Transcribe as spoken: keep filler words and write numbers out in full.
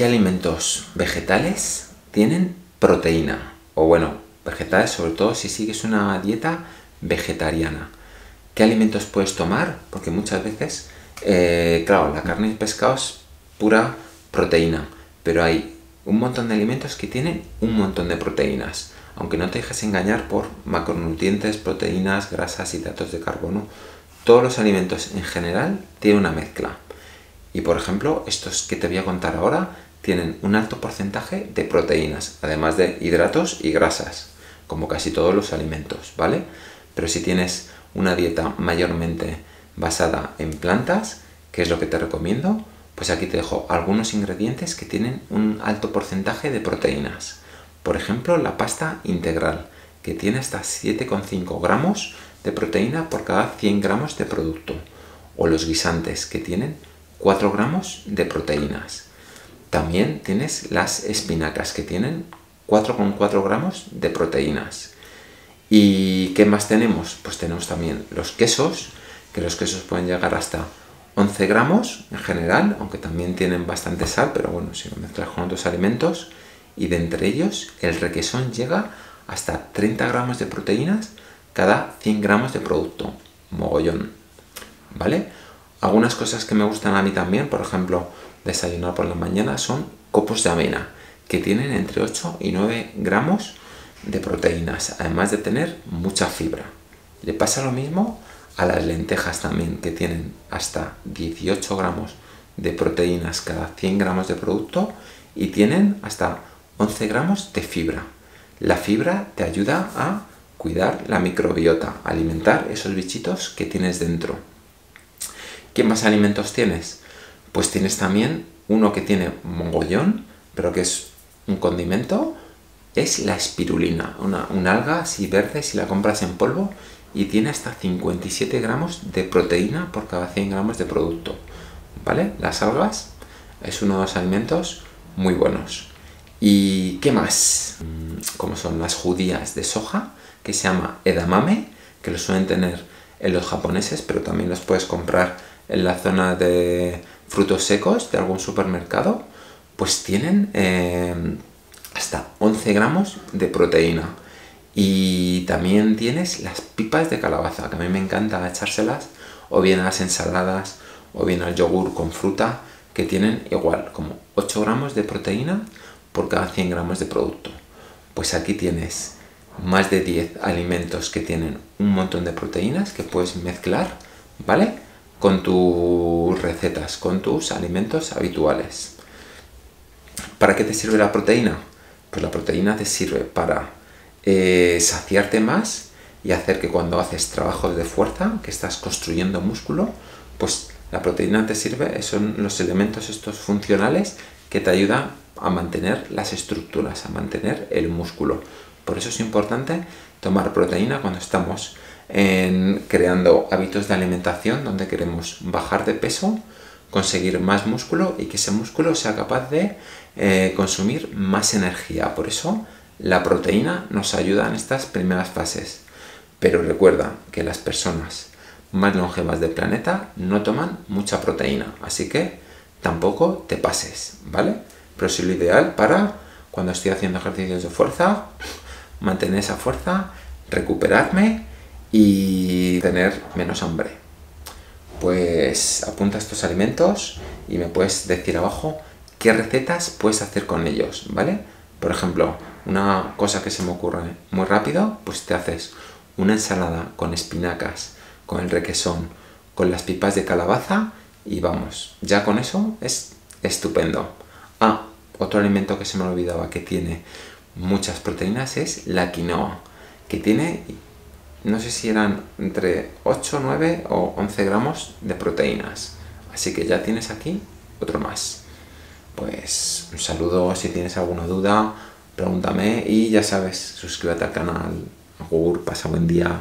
¿Qué alimentos vegetales tienen proteína? O bueno, vegetales sobre todo si sigues una dieta vegetariana. ¿Qué alimentos puedes tomar? Porque muchas veces, eh, claro, la carne y el pescado es pura proteína, pero hay un montón de alimentos que tienen un montón de proteínas. Aunque no te dejes engañar por macronutrientes, proteínas, grasas, hidratos de carbono, todos los alimentos en general tienen una mezcla. Y por ejemplo, estos que te voy a contar ahora tienen un alto porcentaje de proteínas, además de hidratos y grasas, como casi todos los alimentos, ¿vale? Pero si tienes una dieta mayormente basada en plantas, que es lo que te recomiendo, pues aquí te dejo algunos ingredientes que tienen un alto porcentaje de proteínas. Por ejemplo, la pasta integral, que tiene hasta siete coma cinco gramos de proteína por cada cien gramos de producto. O los guisantes, que tienen cuatro gramos de proteínas. También tienes las espinacas, que tienen cuatro coma cuatro gramos de proteínas. ¿Y qué más tenemos? Pues tenemos también los quesos, que los quesos pueden llegar hasta once gramos en general, aunque también tienen bastante sal, pero bueno, si lo mezclas con otros alimentos. Y de entre ellos, el requesón llega hasta treinta gramos de proteínas cada cien gramos de producto. Mogollón, ¿vale? Algunas cosas que me gustan a mí también, por ejemplo, desayunar por la mañana, son copos de avena, que tienen entre ocho y nueve gramos de proteínas, además de tener mucha fibra. Le pasa lo mismo a las lentejas también, que tienen hasta dieciocho gramos de proteínas cada cien gramos de producto y tienen hasta once gramos de fibra. La fibra te ayuda a cuidar la microbiota, alimentar esos bichitos que tienes dentro. ¿Qué más alimentos tienes? Pues tienes también uno que tiene mogollón, pero que es un condimento, es la espirulina, una, una alga así verde si la compras en polvo, y tiene hasta cincuenta y siete gramos de proteína por cada cien gramos de producto, ¿vale? Las algas es uno de los alimentos muy buenos. ¿Y qué más? Como son las judías de soja, que se llama edamame, que lo suelen tener en los japoneses, pero también los puedes comprar en la zona de frutos secos de algún supermercado, pues tienen eh, hasta once gramos de proteína. Y también tienes las pipas de calabaza, que a mí me encanta echárselas o bien a las ensaladas o bien al yogur con fruta, que tienen igual como ocho gramos de proteína por cada cien gramos de producto. Pues aquí tienes más de diez alimentos que tienen un montón de proteínas que puedes mezclar, ¿vale? Con tus recetas, con tus alimentos habituales. ¿Para qué te sirve la proteína? Pues la proteína te sirve para eh, saciarte más y hacer que cuando haces trabajos de fuerza, que estás construyendo músculo, pues la proteína te sirve, son los elementos estos funcionales que te ayudan a mantener las estructuras, a mantener el músculo. Por eso es importante tomar proteína cuando estamos en, creando hábitos de alimentación donde queremos bajar de peso, conseguir más músculo y que ese músculo sea capaz de eh, consumir más energía. Por eso la proteína nos ayuda en estas primeras fases. Pero recuerda que las personas más longevas del planeta no toman mucha proteína, así que tampoco te pases, ¿vale? Pero es lo ideal para cuando estoy haciendo ejercicios de fuerza, mantener esa fuerza, recuperarme y tener menos hambre. Pues apunta estos alimentos y me puedes decir abajo qué recetas puedes hacer con ellos, ¿vale? Por ejemplo, una cosa que se me ocurre muy rápido, pues te haces una ensalada con espinacas, con el requesón, con las pipas de calabaza y vamos, ya con eso es estupendo. Ah, otro alimento que se me olvidaba que tiene muchas proteínas es la quinoa, que tiene, no sé si eran entre ocho, nueve o once gramos de proteínas. Así que ya tienes aquí otro más. Pues un saludo, si tienes alguna duda, pregúntame y ya sabes, suscríbete al canal. Agur, pasa buen día.